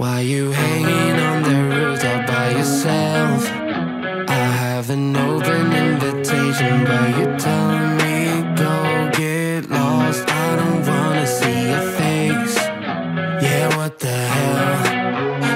Why you hanging on the roof all by yourself? I have an open invitation, but you're telling me go get lost. I don't wanna see your face. Yeah, what the hell?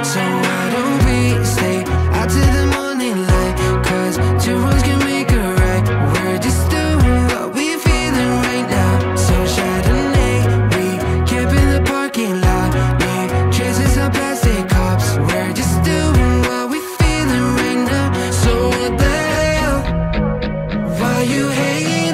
So why don't we stay out till the morning light? 'Cause two wrongs can make a right. We're just doing what we're feeling right now. So Chardonnay, we camp in the parking lot. Leave traces on plastic cups. We're just doing what we're feeling right now. So what the hell? Why you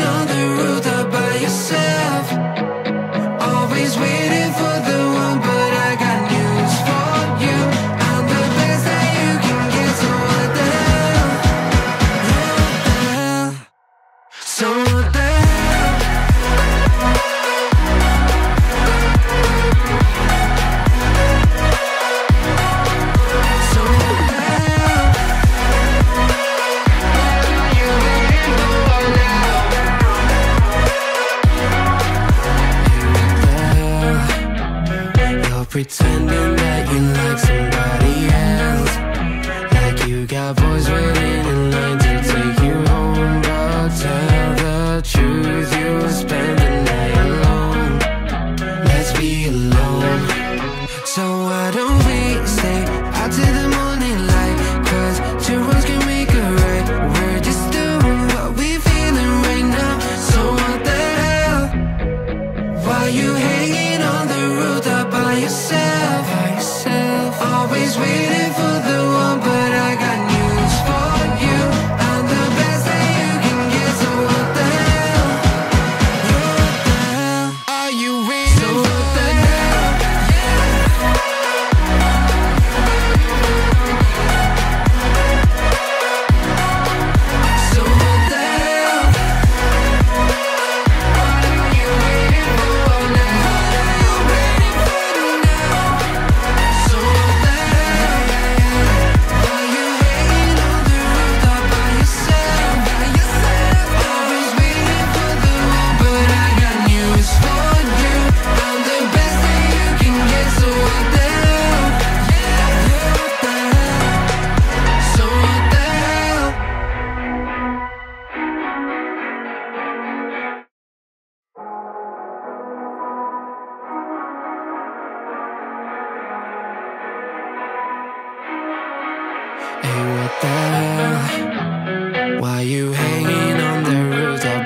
hanging on the roof all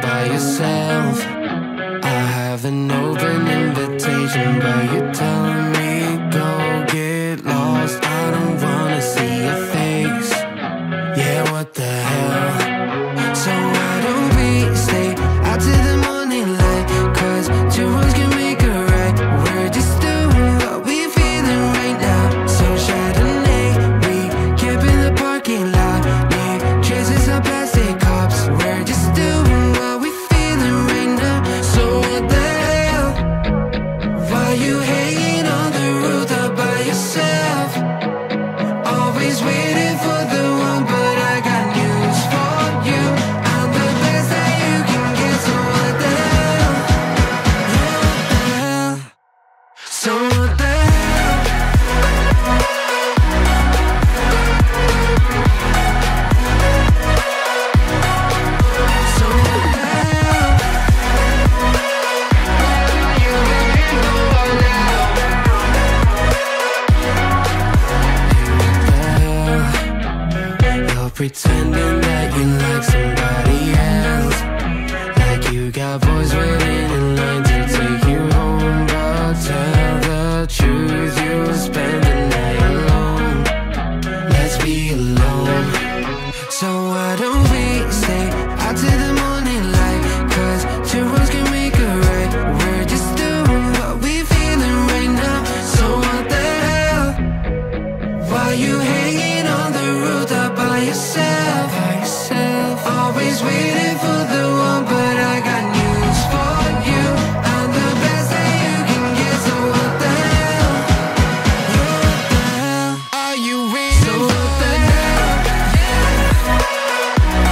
by yourself? Always waiting for the one, but I got news for you. I'm the best that you can get. So what the hell? What the hell? So what the pretending that you like somebody else, like you got boys waiting in line to take you home. But tell the truth, you'll spend the night alone. Let's be alone. So why don't we stay out till the morning light? 'Cause two wrongs can make a right. We're just doing what we're feeling right now. So what the hell? Why you hanging on the roof up by yourself, by yourself? Always waiting for the one, but I got news for you. I'm the best that you can get. So what the hell? What the hell? Are you waiting? So what the hell? So what the hell? What are you waiting for now? What are you waiting for now? So what the hell? Why you hanging on the roof all by yourself? By yourself. Always waiting for the one, but I got news for you. I'm the best that you can get. So what the hell? What the hell? So what the hell? Hey, what the hell? Why you hanging on the roof all by yourself? I have an open invitation, but you're telling me go get lost. I don't wanna see your face. Yeah, what the hell? So why don't we stay out till the morning light? 'Cause two wrongs can make a right. We're just doing what we're feeling right now. So Chardonnay, we camp in the parking lot. Leave traces on plastic cups. We're just doing what we're feeling right now. So what the hell? Why you hanging on the roof all by yourself? Always waiting for the one, but I got news for you. I'm the best that you can get. So what the hell? What the hell? So what the hell? So what the hell? What are you waiting for now? You're pretending that you like somebody else, like you got boys waiting in line to take you home. But tell the truth, you'll spend the night alone. Let's be alone. So why don't we stay out till the morning light? 'Cause two wrongs can make a right. We're just doing what we're feeling right now. So what the hell? Why you hanging on the roof all by yourself? By yourself. Always waiting for the one, but I got news for you. I'm the best that you can get. So what the hell? What the hell? Are you waiting? So what the hell?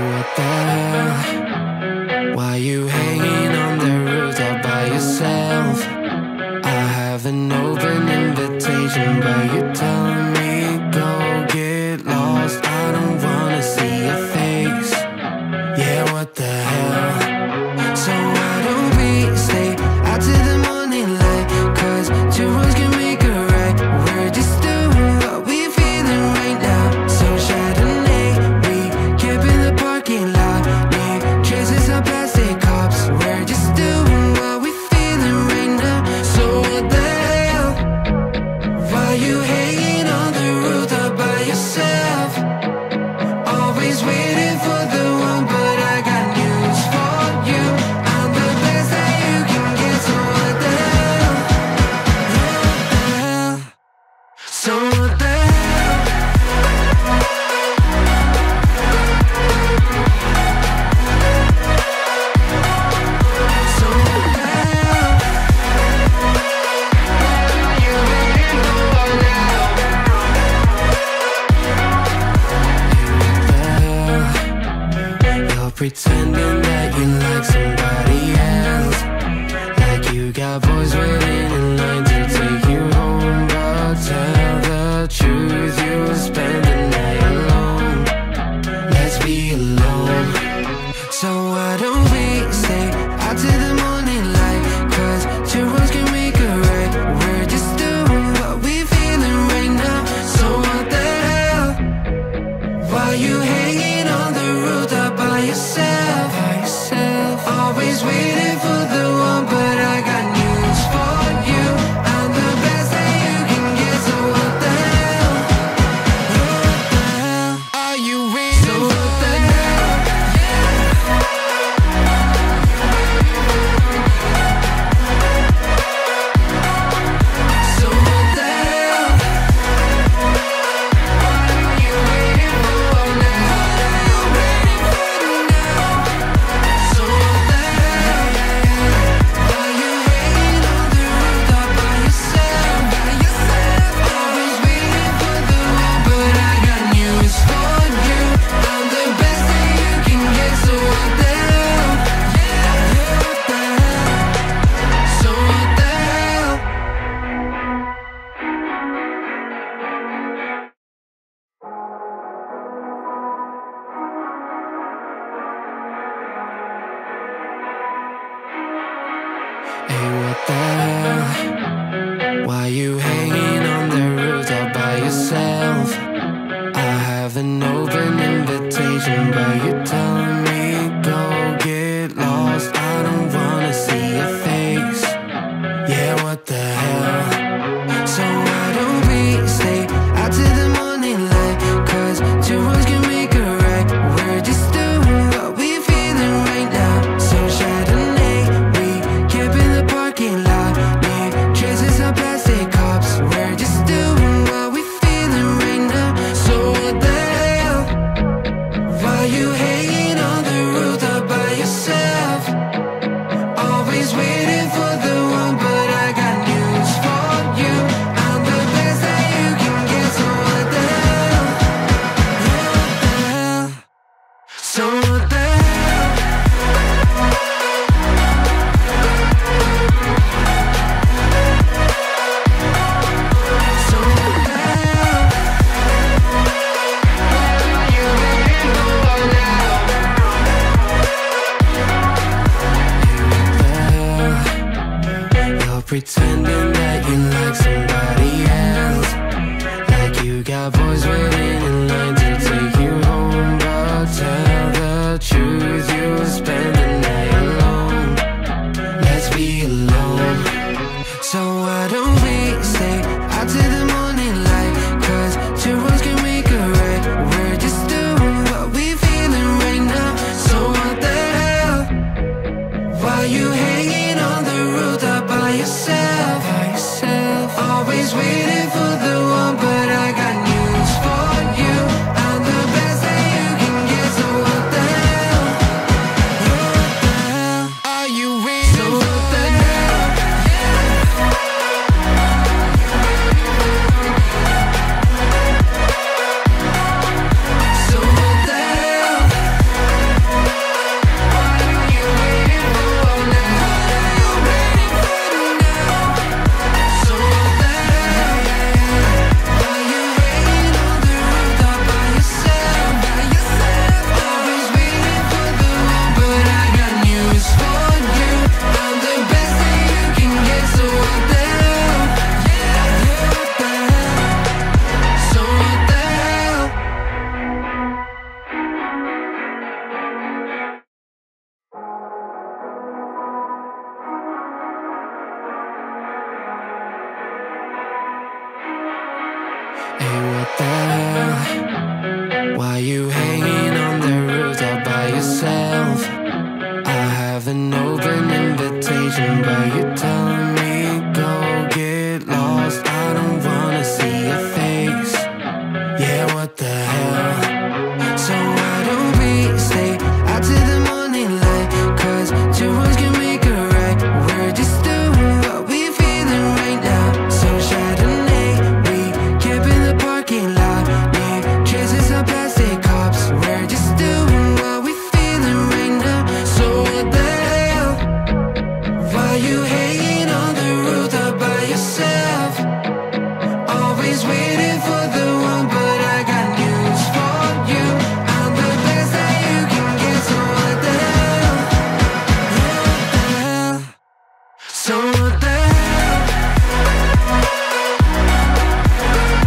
what the hell? Why you hanging on the roof all by yourself? I have an open invitation, but you're telling me go get lost. I don't wanna see your face. Yeah, what the hell? So why don't we stay out to the morning light? 'Cause two words can make a right. We're just doing what we're feeling right now. So Chardonnay, we camp in the parking lot. Leave traces of plastic cups. We're just doing what we're feeling right now. So what the hell? Why you hanging on the roof all by yourself? Always waiting for the one, but I got news for you. I'm the best that you can get. So what the hell? What the hell? So what the pretending that you like somebody else, like you got boys waiting in line to take you home. But tell the truth, you'll spend the night alone. Let's be alone. So why don't we stay out to the morning light? 'Cause two wrongs can make a right. We're just doing what we're feeling right now. So what the hell? Why you hanging on the roof up by yourself? Always waiting for the one, but I got news for you. I'm the best that you can get. So what the hell? What the hell? Are you waiting? So what the hell? So what the hell? What are you waiting for now? What are you waiting for now? So what the hell? Why you hanging on the roof all by yourself? Always waiting for the one, but I got news for you. I'm the best that you can get. So what the hell? What the hell? So what the hell? Hey, what the hell? Why you hanging on the roof all by yourself? I have an open invitation, but you're telling me go get lost. I don't wanna see your face. Yeah, what the hell? So why don't we stay out to the morning light? 'Cause two wrongs can make a right. We're just doing what we're feeling right now. So Chardonnay, we camp in the parking lot. Leave traces of plastic cups. We're just doing what we're feeling right now. So what the hell? Why you hanging on the roof all by yourself? Always waiting for the one, but I got news for you. I'm the best that you can get. So what the hell? What the hell? So what the hell? So what the hell? What are you waiting for now? You're pretending that you like somebody else, like you got boys waiting in line to take you home. But tell the truth, you'll spend the night alone. Let's be alone. So why don't we stay out to the morning light? 'Cause two wrongs can make a right. We're just doing what we're feeling right now. So what the hell? Why you hanging on the roof all by yourself? Always waiting for the one, but I got news for you. What the hell? Why you hanging on the rooftop by yourself? I have an open invitation, but you're telling me go get lost. I don't wanna see your face. Yeah, what the hell? So why don't we stay out to the morning light? 'Cause two words can make a right. We're just doing what we're feeling right now. So Chardonnay, we camp in the parking lot. Need chases of plastic cops. We're just doing what we're feeling right now. So what the hell? Why you hanging on the rooftop by yourself? Always waiting for the one, but I got news for you. I'm the best that you can get. So what the hell? Yeah, what the hell? So what the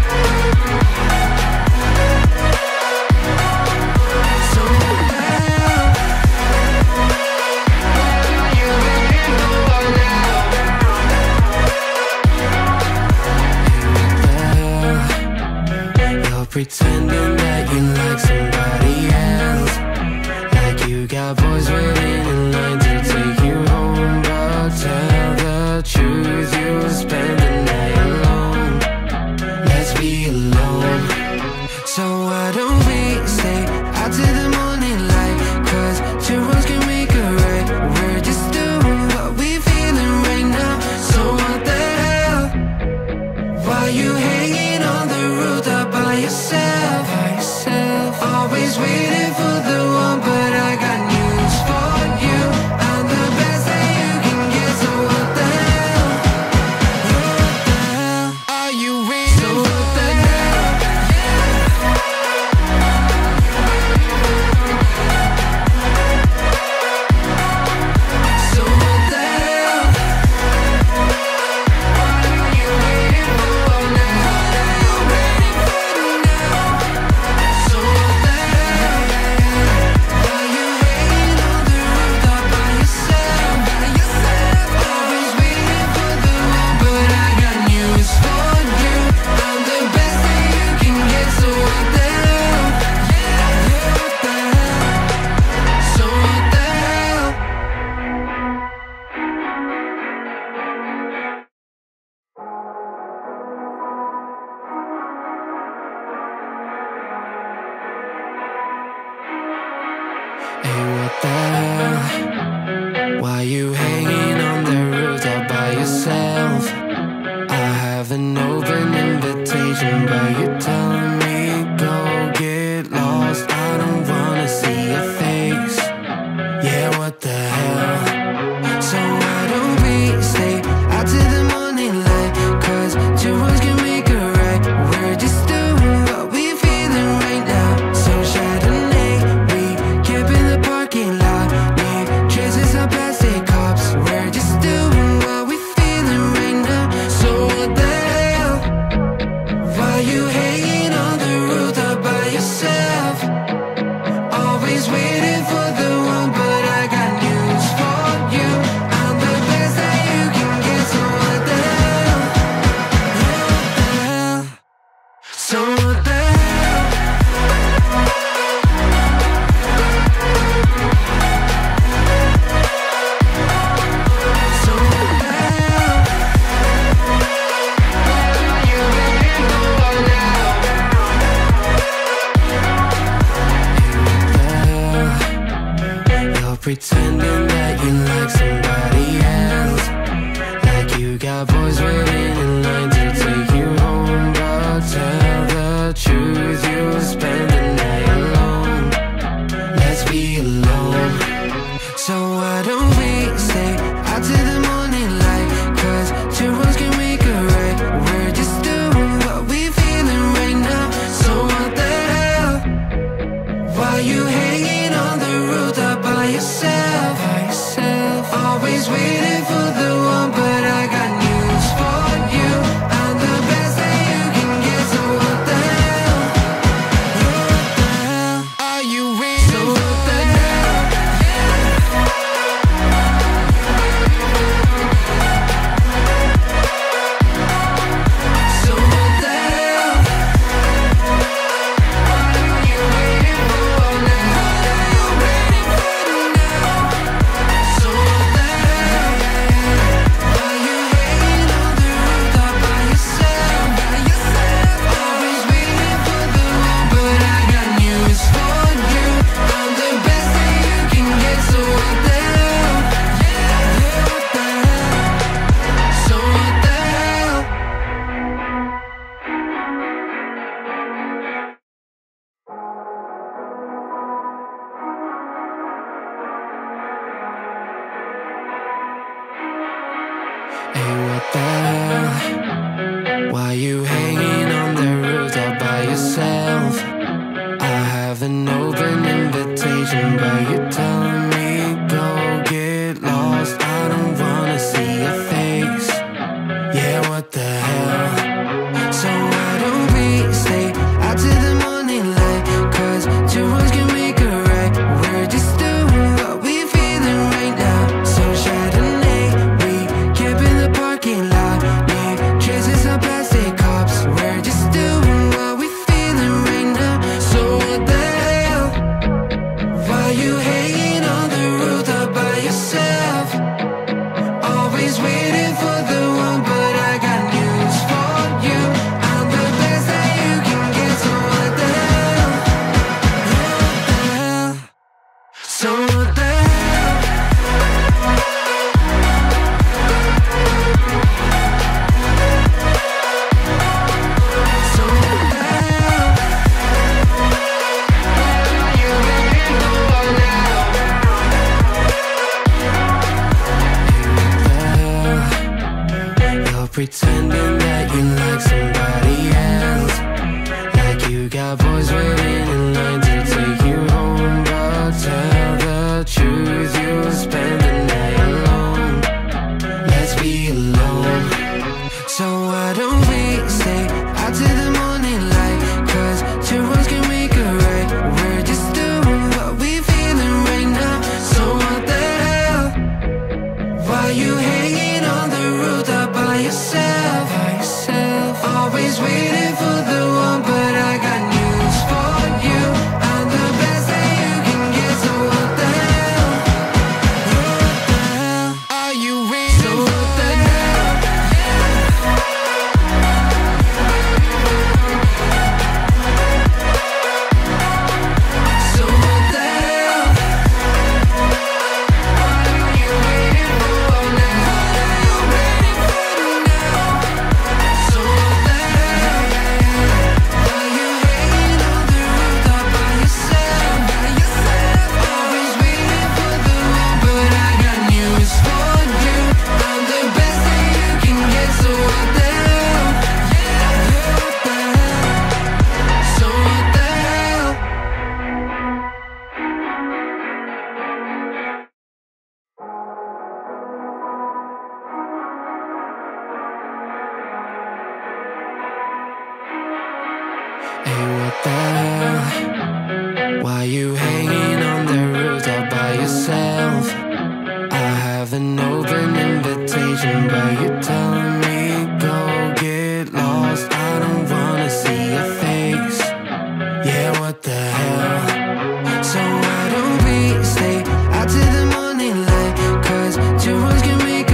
pretending that you like somebody else, like you got boys waiting in line to take you home. But tell the truth, you'll spend the night alone. Let's be alone. So why don't we stay out to the morning light? 'Cause two wrongs can make a right. We're just doing what we're feeling right now. So what the hell? Why you hanging on the rooftop by yourself, always waiting for the one, but I got news for you. I'm the best that you can get. So what the hell? Yeah, what the hell? Are you waiting? So what the hell? Yeah. So what the hell? Why are you waiting for now? Hey, what the hell? Why you hanging on the rooftop by yourself? I have an open invitation, but you're telling me go get lost. I don't wanna see your face. Yeah, what the hell? So why don't we stay out to the morning light? 'Cause two words can make a right. We're just doing what we're feeling right now. So Chardonnay, we camp in the parking lot. Need chases of plastic cops. We're just doing what we're feeling right now. So what the hell? Why you hanging on the rooftop by yourself? Always waiting for the one, but I got news for you. I'm the best that you can get. So what the hell? Yeah, what the hell? So what the hell? So what the hell? Why are you waiting for now? You're pretending that you like somebody else, like you got boys waiting in line to take you home. But tell the truth, you'll spend the night alone. Let's be alone. So why don't we stay out to the morning light? 'Cause two wrongs can make a right. We're just doing what we're feeling right now. So what the hell? Why you hanging on the rooftop by yourself? Hey, what the hell? Why you hanging on the rooftop by yourself? I have an open invitation, but you're telling me go get lost. I don't wanna see your face. Yeah, what the hell? So why don't we stay out to the morning light? 'Cause two ones can make a right. We're just doing what we feeling right now. So Chardonnay, we camp in the parking lot. Leave traces on plastic cups. We're just doing what we feeling right now. So what the hell? Why you hanging on the rooftop by yourself? Always waiting for the one, but I got news for you. I'm the best that you can get. So what the hell? What the hell? So what the pretending that you like somebody else, like you got boys waiting in line to take you home. But tell the truth, you'll spend the night alone. Let's be alone. So why don't we stay out to the morning light? 'Cause two ones can make a right. We're just doing what we feeling right now. So what the hell? Why you hanging on the rooftop by yourself, by yourself? Always waiting for the one, but I got news for you. I'm the best that you can get. So what the hell? What the hell? Are you waiting? So what the hell? So what the hell? What are you waiting for now? Always waiting for the one, but I got news for you. I'm the best that you can get. So what the hell? What the hell? So what the hell? Hey, what the hell? Why you hanging on the rooftop by yourself? I have an open invitation, but you're telling me go get lost. I don't wanna see your face. Yeah, what the hell? So why don't we stay out to the morning light? 'Cause two ones can make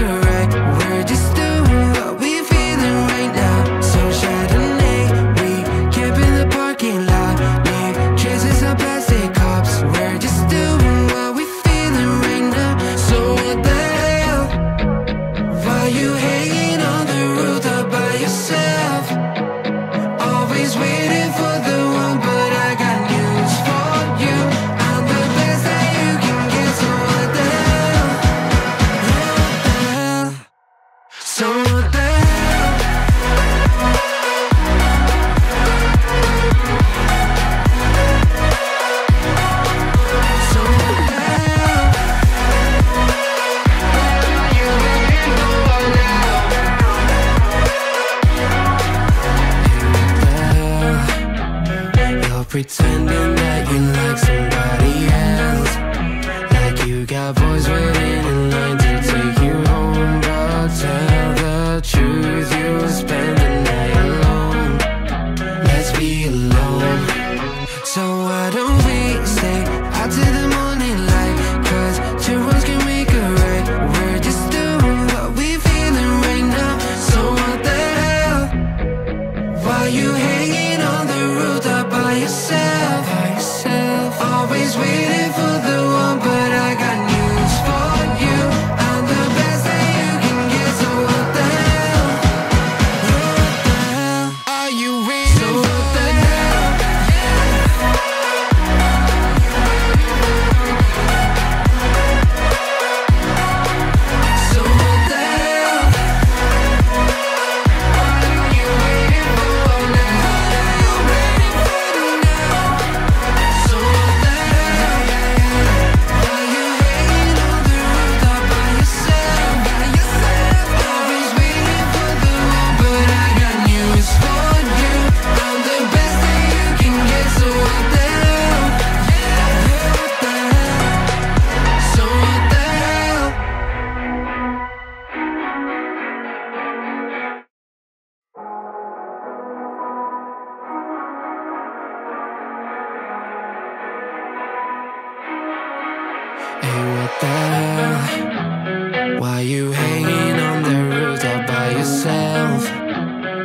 a right. We're just doing what we feeling right now. So Chardonnay, we camp in the parking lot. Leave traces on plastic cups. We're just doing what we feeling right now. So what the hell? Why you hanging on the rooftop by yourself? Always waiting for the one, but I got news for you. I'm the best that you can get. So what the hell? What the hell? So what the hell? So what the hell? What are you waiting for now? You're pretending that you like somebody else, like you got boys waiting in line to take you home. But tell the truth, you'll spend the night alone. Let's be alone. So why don't we stay out to the morning light? 'Cause two ones can make a right. We're just doing what we feeling right now. So what the hell? Why you hanging on the rooftop by yourself? By yourself. Hey, what the hell? Why you hanging on the roof all by yourself?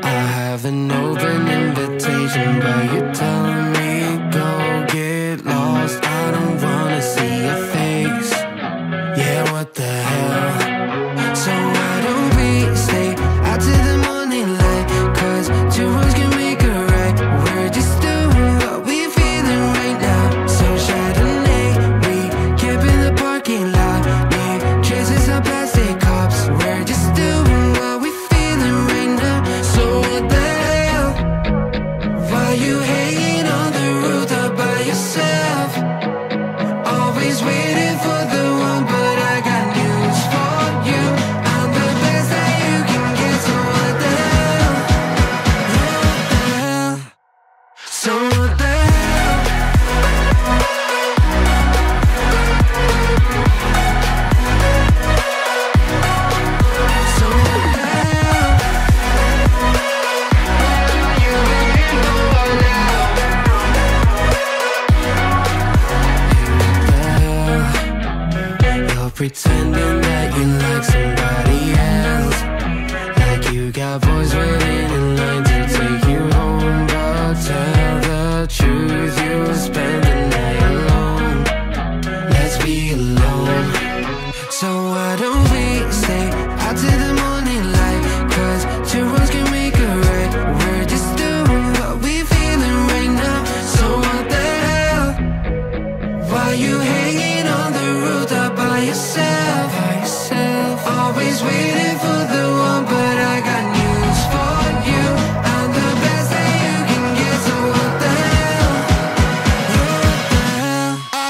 I have an open invitation, but you're telling me go get lost. I don't wanna see your face. Yeah, what the hell? So why don't we stay out to the morning light? 'Cause two wrongs can make a right. We're just doing what we're feeling right now. So Chardonnay, we camp in the parking lot. Leave traces of plastic cups. We're just doing what we're feeling right now. So what the hell? Why you hanging on the roof all by yourself? Always waiting for the one, but I got news for you. I'm the best that you can get. So what the hell? What the hell? So what the hell? So what the hell? You really know what now. You're pretending that you like somebody else, like you got boys waiting in line to take you home. But tell the truth, you spend the night alone. Let's be alone. So why don't we stay out to the morning light? 'Cause two wrongs can make a right. We're just doing what we're feeling right now. So what the hell? Why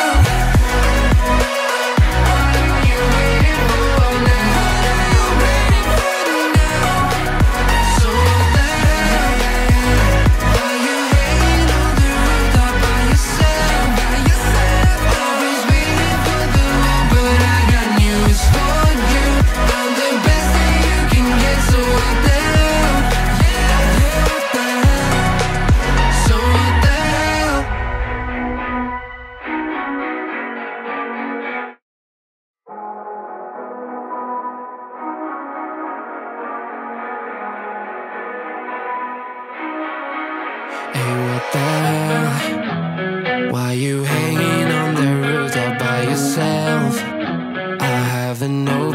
you hanging on the roof all by yourself? Always waiting for the one, but I got news for you. I'm the best that you can get. So what the hell? What the hell? Are you waiting? So what the hell? So what the hell? What are you waiting for now? What are you waiting for now? So what the hell? Why you hanging on the roof all by yourself? Always waiting for the one, but I got news for you. I'm the best that you can get. So what the hell? What the hell? So what the hell? Hey, what the hell? Why you hanging on the roof all by yourself? I have an open invitation,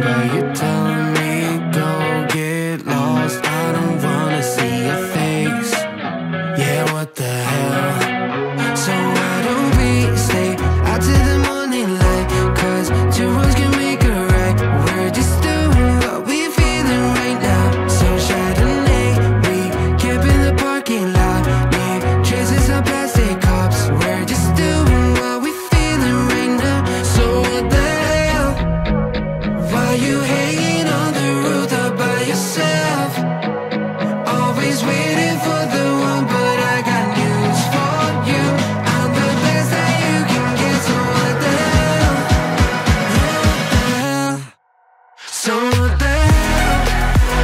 but you're telling me go get lost. I don't wanna see your face. Yeah, what the hell? So why don't we stay out to the morning light? 'Cause two wrongs can make a right. We're just doing what we're feeling right now. So Chardonnay, we camp in the parking lot. Leave traces of plastic cups. We're just doing what we're feeling right now. So what the hell? Why you hanging on the roof all by yourself? Always waiting for the one, but I got news for you. I'm the best that you can get. So what the hell? What the hell? So what the hell? So what the hell?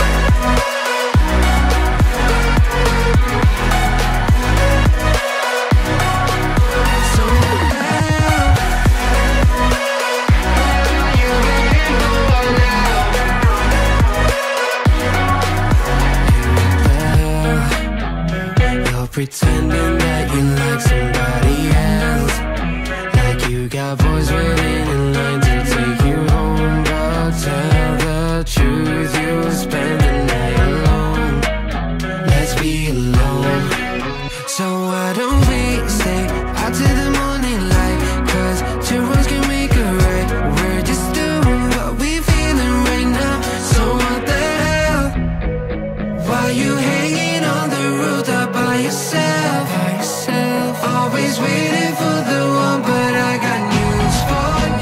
You really know what now. You're pretending that you like somebody else, like you got boys waiting in line to take you home. But tell the truth, you spend the night alone. Let's be alone. So why don't we stay out to the morning light? 'Cause two wrongs can make a right. We're just doing what we're feeling right now. So what the hell? Why you hanging on the roof all by yourself? Always waiting for the one, but I got news for you.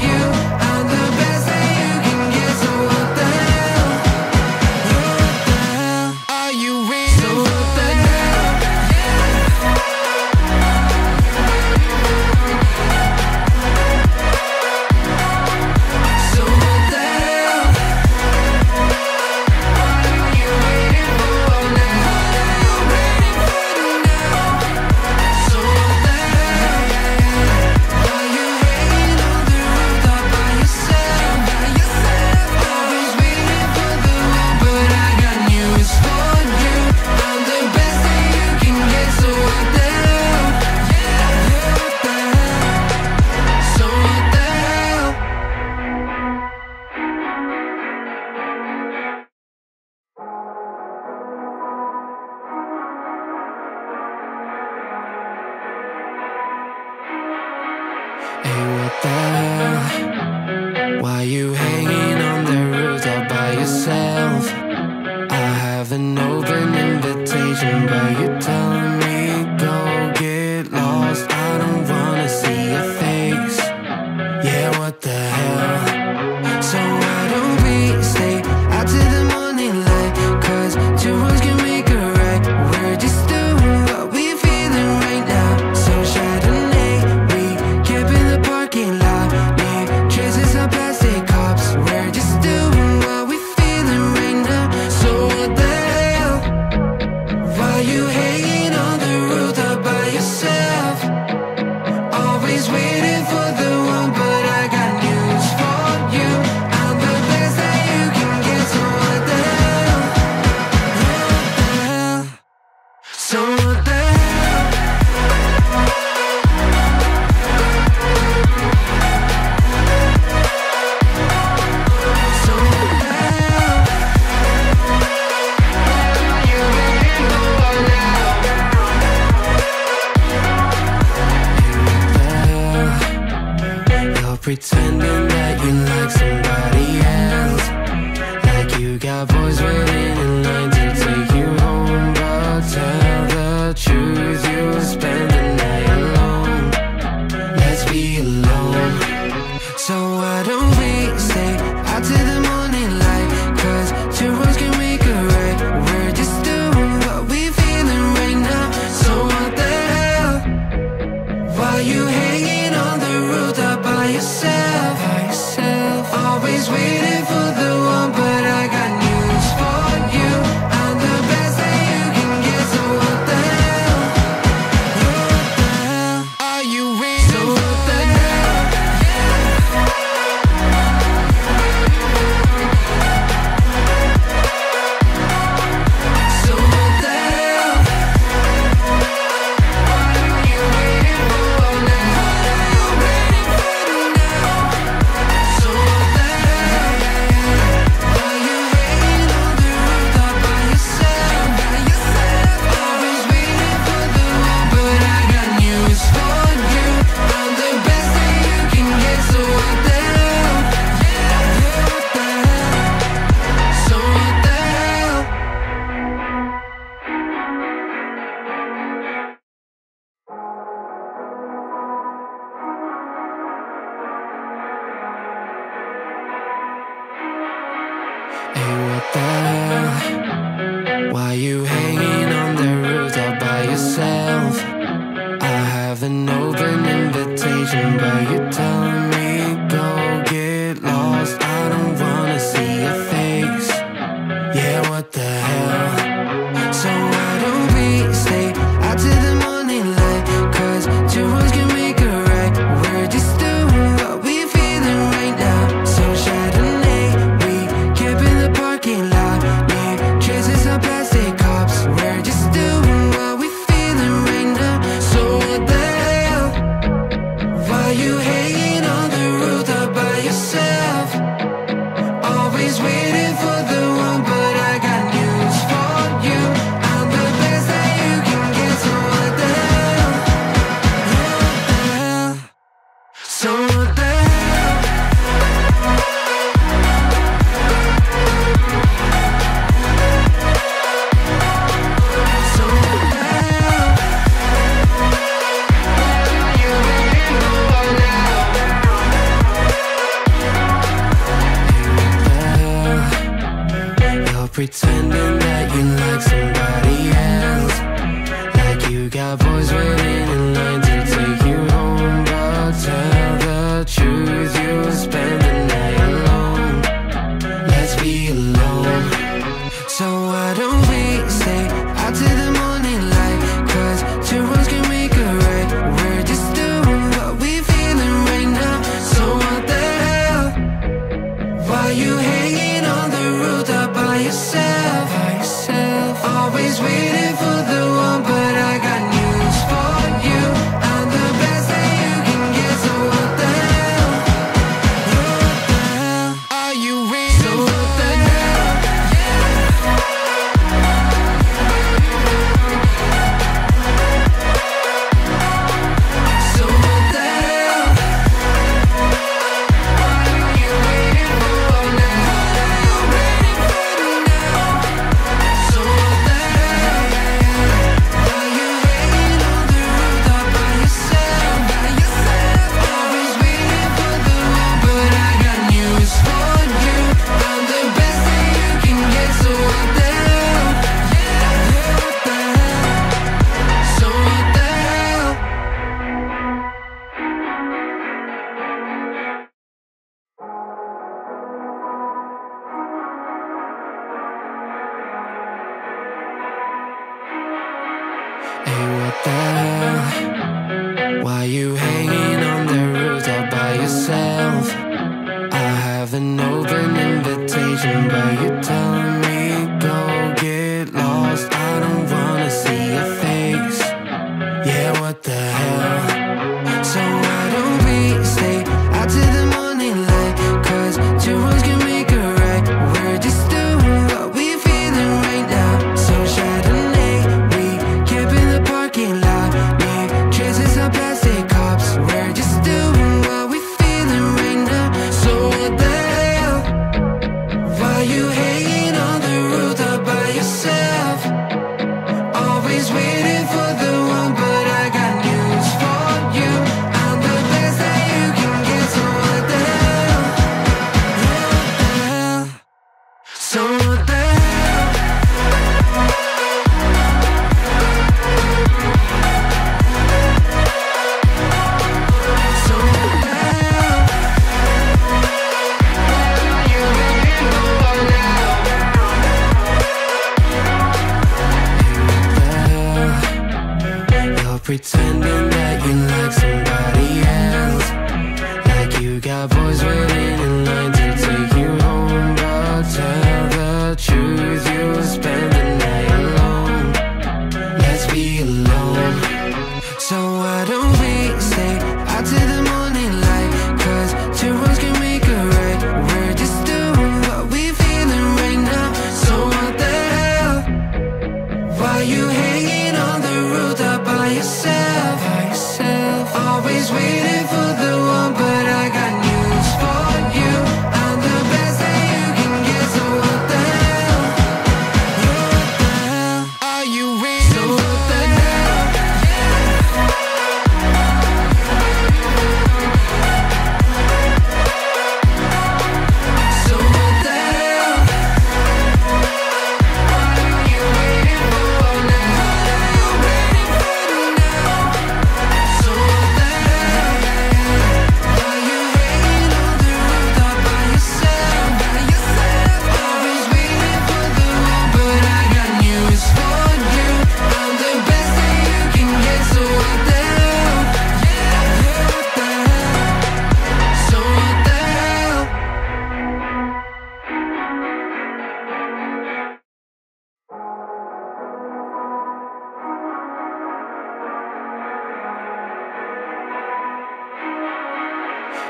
Hey, what the hell? Why you hanging on the roof all by yourself? I have an open invitation, but you're telling me go get lost. I don't wanna see your face. Yeah, what the hell? So why don't we stay out to the morning light? 'Cause two wrongs can make a right. We're just doing what we're feeling right now. So Chardonnay, we camp in the parking lot. Leave traces on plastic cups. We're just doing what we're feeling right now. So what the hell? Why you hanging on the rooftop by yourself? Always waiting for the one, but I got news for you. I'm the best that you can get. So what the hell? What the hell? So what the hell? So what the hell? You ain't the one now. Hey, what the hell? You're pretending that you like somebody else, like you got boys waiting in line to take you home. But tell the truth, you spend the night alone. Let's be alone. So why don't we stay out to the morning light? 'Cause two wrongs can make a right. We're just doing what we're feeling right now. So what the hell? Why you hanging on the rooftop by yourself? Always waiting for the one, but I got news for you. I'm the best that you can get. So what the hell? What the hell? Are you waiting? So what the hell? So what the hell? What are you waiting for now? What are you waiting for now? So what the hell? Why you hanging on the rooftop by yourself? Always waiting for the one, but I got news for you. I'm the best that you can get. So what the hell? What the hell? So what the hell? Hey, what the hell? Why you hanging on the roof all by yourself? I have an open invitation, but you're telling me go get lost. I don't wanna see your face. Yeah, what the hell? So why don't we stay out to the morning light? 'Cause two wrongs can make a right. We're just doing what we're feeling right now. So Chardonnay, we camp in the parking lot. Leave traces on plastic cups. We're just doing what we're feeling right now. So what the hell? Why you hanging on the rooftop by yourself? Always waiting for the one, but I got news for you. I'm the best that you can get. So what the hell? What the hell? So what the hell? So what the hell? You ain't the one now. Hey, what the hell? You're pretending that you like somebody else, like you got boys waiting in line to take you home. But tell the truth, you spend the night alone. Let's be alone. So why don't we stay out to the morning light? 'Cause two wrongs can make a right. We're just doing what we're feeling right now. So what the hell? Why you hanging on the rooftop by yourself?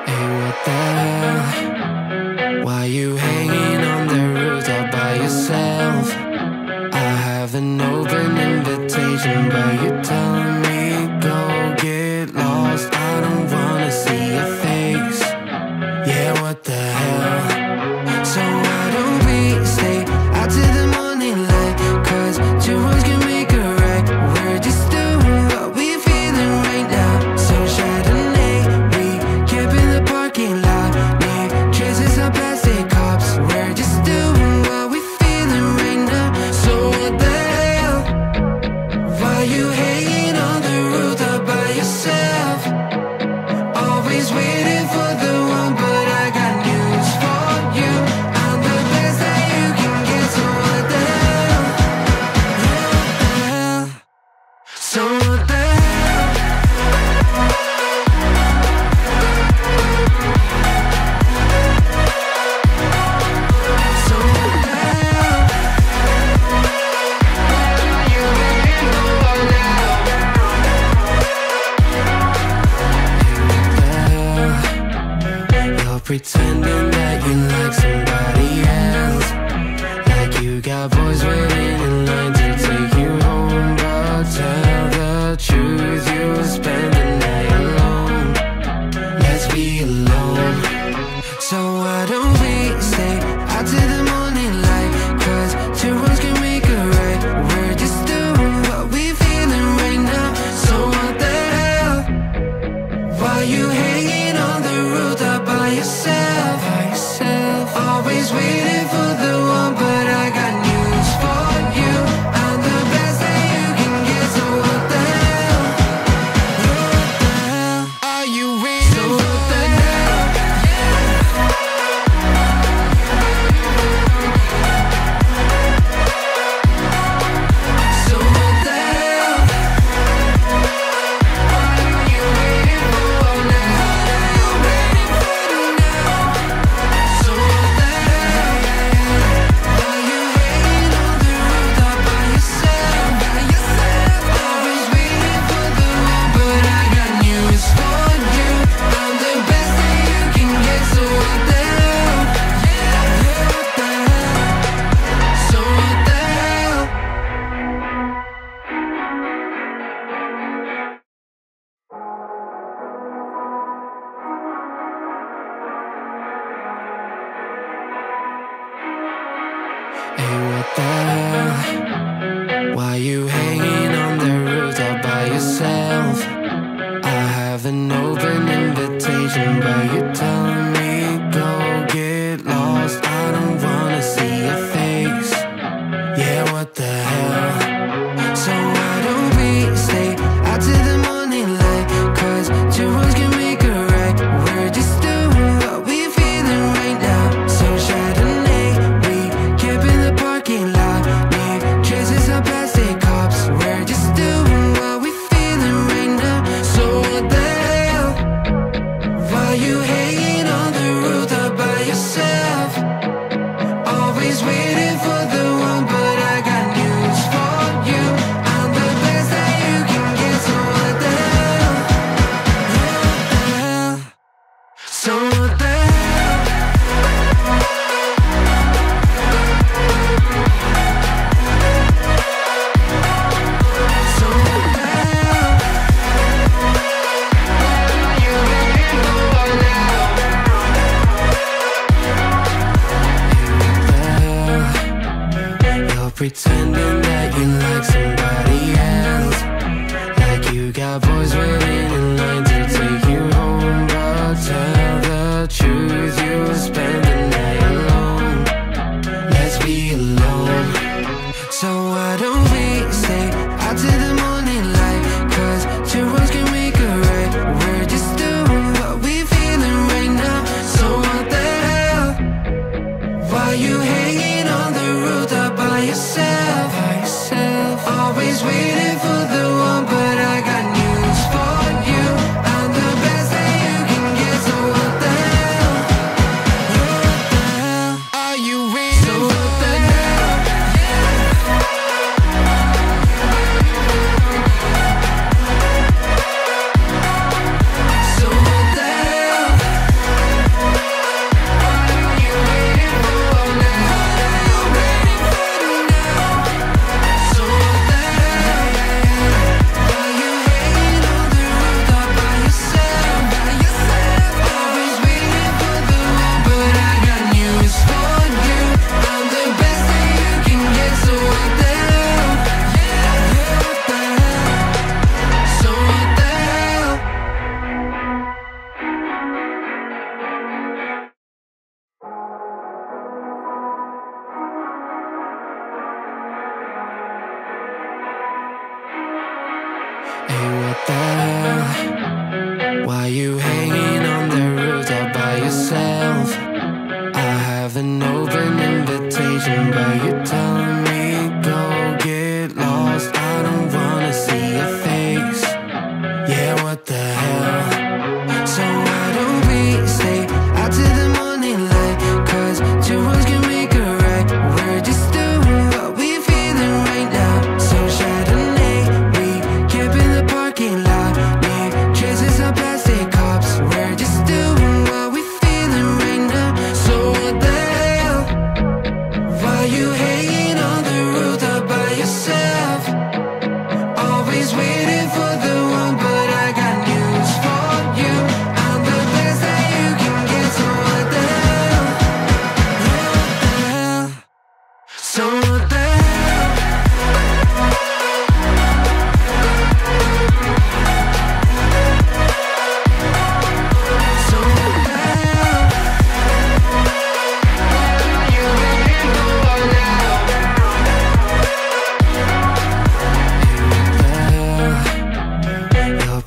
Hey, what the hell? Why you hanging on the roof all by yourself? I have an open invitation, but you're telling me go get lost. I don't wanna see your face. Yeah, what the hell? So why don't we stay out till the morning light? 'Cause two words can make a right. We're just doing what we're feeling right now. So Chardonnay, we camp in the parking lot. Near traces of plastic cops. We're just doing what we're feeling right now. So what the hell? Why you hanging on the roof all by yourself? Always waiting for the one, but pretending that you like somebody else, like you got boys waiting in line to take you home. But tell the truth, you'll spend the night alone. Let's be alone. So why don't we stay out till the morning light? 'Cause two wrongs can make a right. We're just doing what we're feeling right now. So what the hell? Why you hanging on the roof up by yourself, always waiting for the one, but I got news for you. I'm the best that you can get. So what the hell? What the hell are you waiting for? So what the hell? So what the hell? Why are you waiting for now? What are you waiting for now? So what the hell? Why you hanging on the roof all by yourself? Always waiting for the one, but I got news for you. I'm the best that you can get. So what the hell? What the hell? So what the hell? Hey, what the hell? Why you hanging on the roof all by yourself? I have an open invitation, but you're telling me go get lost. I don't wanna see your face. Yeah, what the hell? So why don't we stay out till the morning light? 'Cause two wrongs can make a right. We're just doing what we're feeling right now. So Chardonnay, we camp in the parking lot. Near traces of plastic cops. We're just doing what we're feeling right now. So what the hell? Why you hanging on the roof all by yourself? Always waiting for the one, but I got news for you. I'm the best that you can get. So what the hell? What the hell? So what the hell? So what the hell? What are you waiting for now? You're pretending that you like somebody else, like you got boys waiting in line to take you home. But tell the truth, you'll spend the night alone. Let's be alone. So why don't we stay out till the morning light? 'Cause two wrongs can make a right. We're just doing what we're feeling right now. So what the hell? Why you hanging on the roof all by yourself?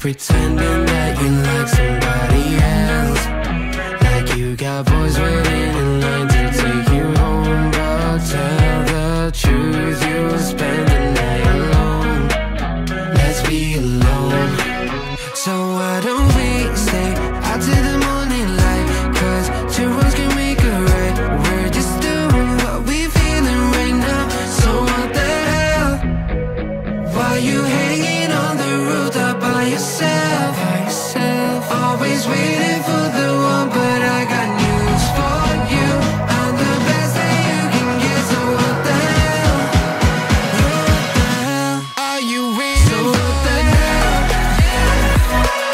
Pretending that you like somebody else, like you got boys waiting in line to take you home. But tell the truth, you'll spend the night alone. Let's be alone. So why don't we stay out till the morning light? 'Cause two wrongs can make a right. We're just doing what we feeling right now. So what the hell? Why you hanging on the rooftop by yourself? Always waiting for the one, but I got news for you. I'm the best that you can get. So what the hell? What the hell are you waiting for? So what the hell? So what the hell? What are you waiting for now? What are you waiting for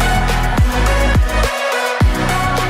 now? So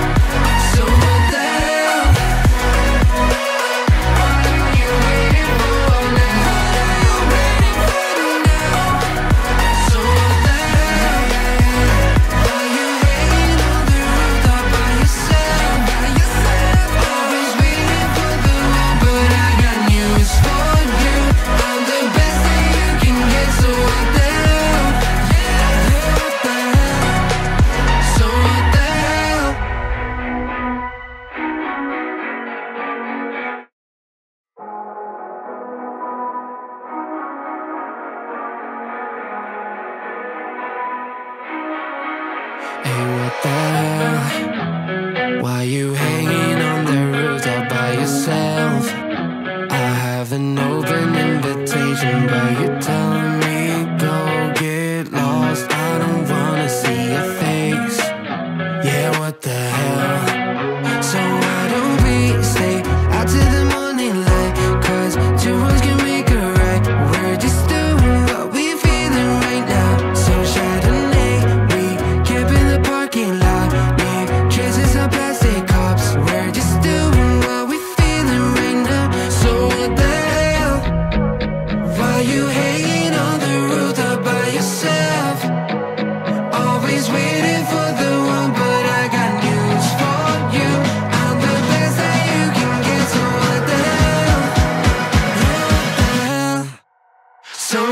what the hell? Are you waiting on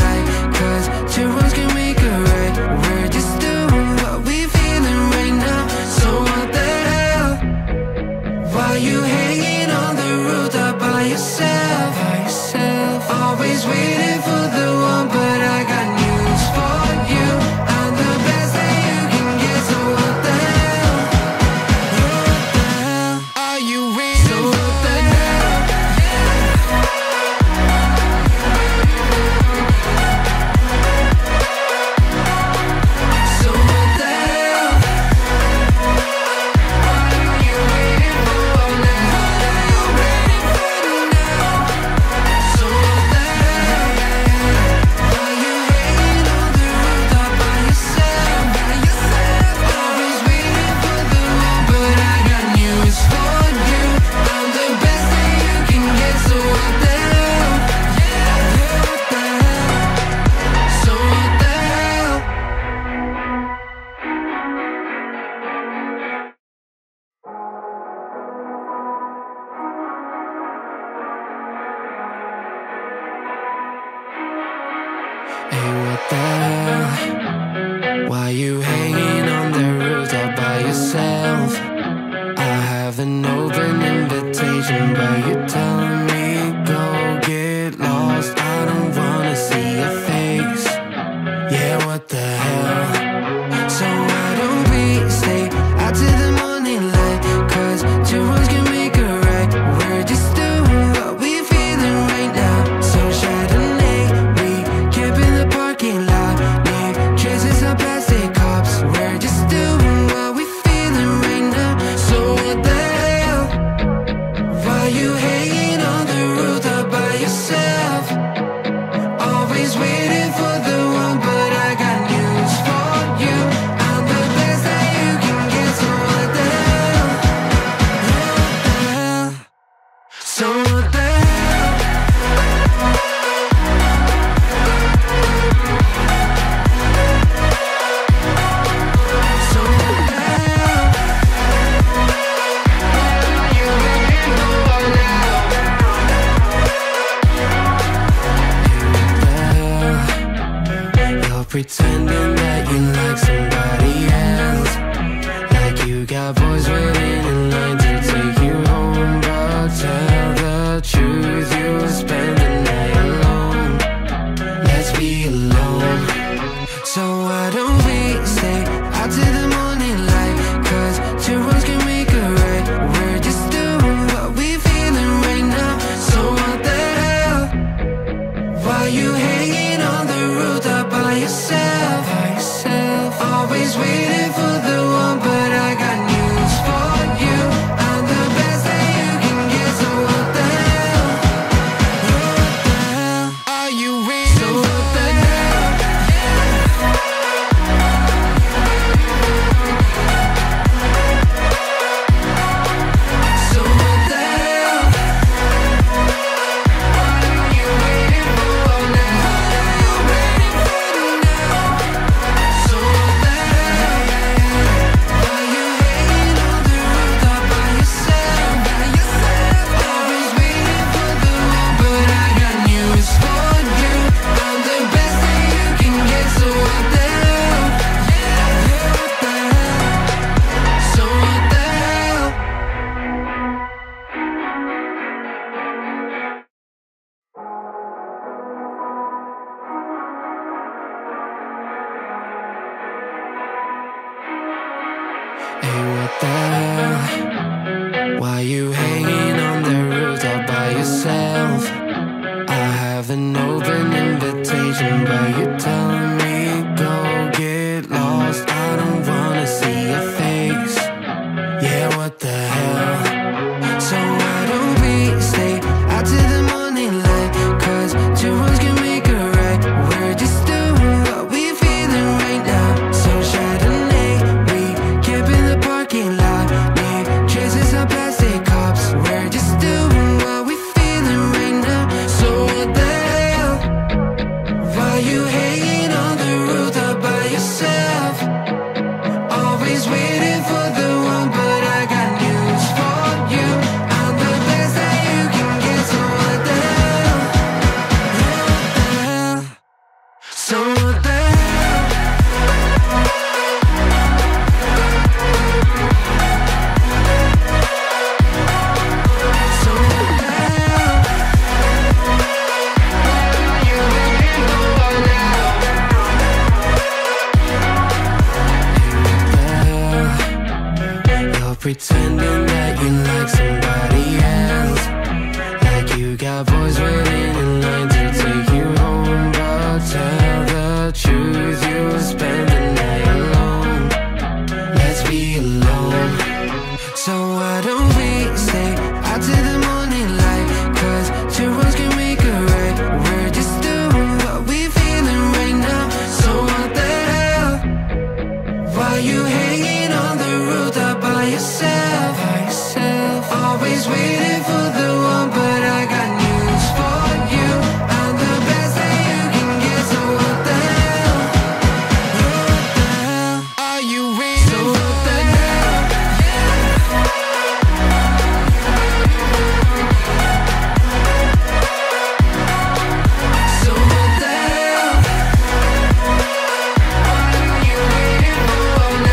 the rooftop by yourself? Always waiting for the one, but I got news for you. I'm the best that you can get. So what the hell? What the hell? So what the hell? Hey, what the hell? Why you hanging on the rooftop by yourself? I have an open invitation, but you're telling me go get lost. I don't wanna see your face. Yeah, what the hell? So why don't we stay out till the morning light? 'Cause two wrongs can make a right. We're just doing what we feeling right now. So Chardonnay, we camp in the parking lot. Leave traces on plastic cups. We're just doing what we feeling right now. So what the hell? Why you hanging on the rooftop by yourself? Always waiting for the one, but I got news for you. I'm the best that you can get. So what the hell? What the hell? So what the hell? So what the hell? What are you waiting for now? You're pretending that you like somebody else, like you got boys waiting in line to take you home. But tell the truth, you'll spend the night alone. Let's be alone. So why don't we stay out till the morning light? 'Cause two wrongs can make a right. We're just doing what we feeling right now. So what the hell? Why you hanging on the rooftop by yourself? Always waiting for the one, but I got news for you. I'm the best that you can get. So what the hell? What the hell are you waiting for? So what the hell? So what the hell? What are you waiting for now? What are you waiting for now? So what the hell? Why you waiting on the rooftop by yourself? Always waiting for the one, but I got news for you. I'm the best that you can get. So what the hell? What the hell? So what the hell? Hey, what the hell? Why you hanging on the rooftop by yourself? I have an open invitation, but you're telling me go get lost. I don't wanna see your face. Yeah, what the hell? So why don't we stay out till the morning light? 'Cause two wrongs can make a right. We're just doing what we feeling right now. So Chardonnay, we camp in the parking lot. Leave traces on plastic cups. We're just doing what we feeling right now. pretending that you like somebody else, like you got boys waiting in line to take you home. But tell the truth, you'll spend the night alone. Let's be alone. So why don't we stay out to the morning light, cause two wrongs can make a right. We're just doing what we feeling right now. So what the hell, why you hanging by yourself, by yourself, always waiting for the one, but I got news for you, I'm the best that you can get. So what the hell are you waiting for? So what the hell? So what the hell? What are you waiting for now? Hey, what the hell? Why you hanging on the rooftop by yourself? I have an open invitation, but you're telling me go get lost. I don't wanna see your face. Yeah, what the hell? So why don't we stay out to the morning light, cause two wrongs can make a right. We're just doing what we feeling right now. Sunshine and pretending that you like somebody else, like you got boys waiting in line to take you home. But tell the truth, you'll spend the night alone. Let's be alone. So why don't we stay out to the morning light, cause two wrongs can make a right. We're just doing what we feeling right now. So what the hell, why you hanging on the rooftop by yourself, by yourself, always waiting for the one, but I got news for you, I'm the best that you can get. So what the hell are you waiting for? So what the hell? So what the hell? What are you waiting for now? Hey,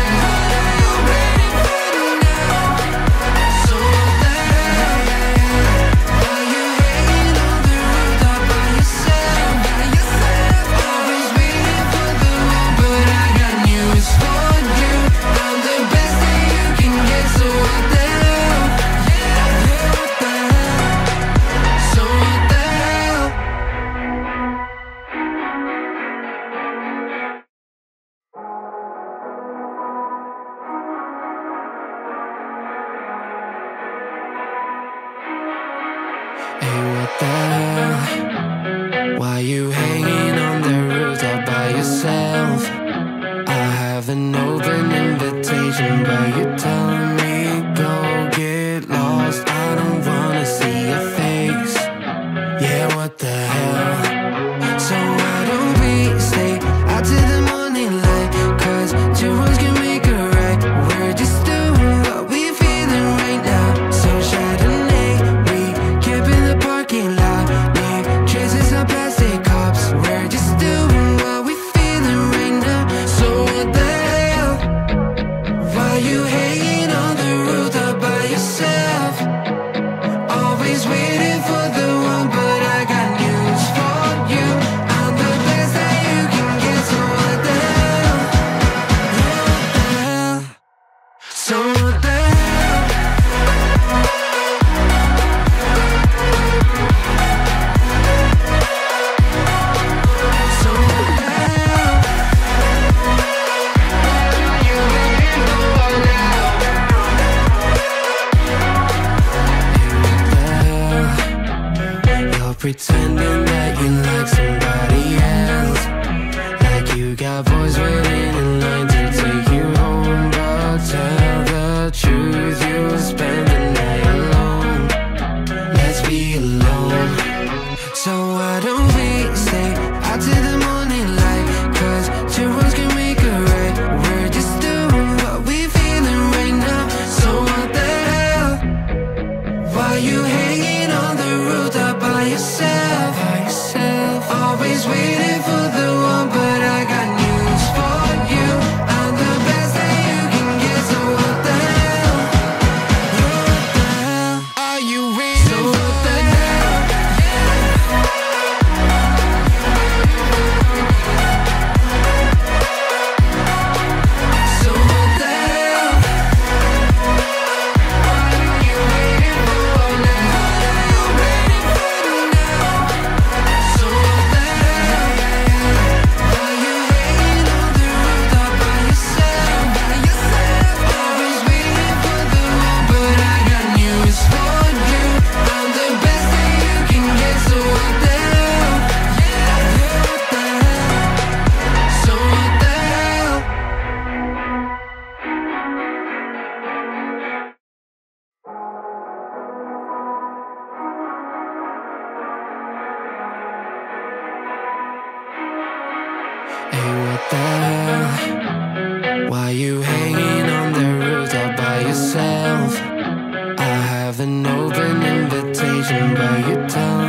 what the hell? Why you hanging on the rooftop by yourself? I have an open invitation, but you're telling me go get lost. I don't wanna see your face. Yeah, what the hell? So why don't we stay out to the morning light, cause two wrongs can make a right. We're just doing what we feeling right now. Sunshine and plastic cups, we're just doing what we feeling right now. pretending that you like somebody else, like you got boys waiting in line to take you home. But tell the truth, you'll spend the night alone. Let's be alone. So why don't we stay out to the morning light? 'Cause two wrongs can make a right. We're just doing what we feeling right now. So what the hell? Why you hanging on the rooftop by yourself? Always waiting for the one, but I got news for you. I'm the best that you can get. So what the hell? What the hell are you waiting for? So what the hell? So what the hell? What are you waiting for now? What are you waiting for now? So what the hell? Are you hanging on the rooftop by yourself? Always waiting for the one, but I got news for you. I'm the best that you can get. So what the hell? What the hell? So what the hell? Hey, what the hell? Why you hanging on the rooftop by yourself? I have an open invitation, but you tell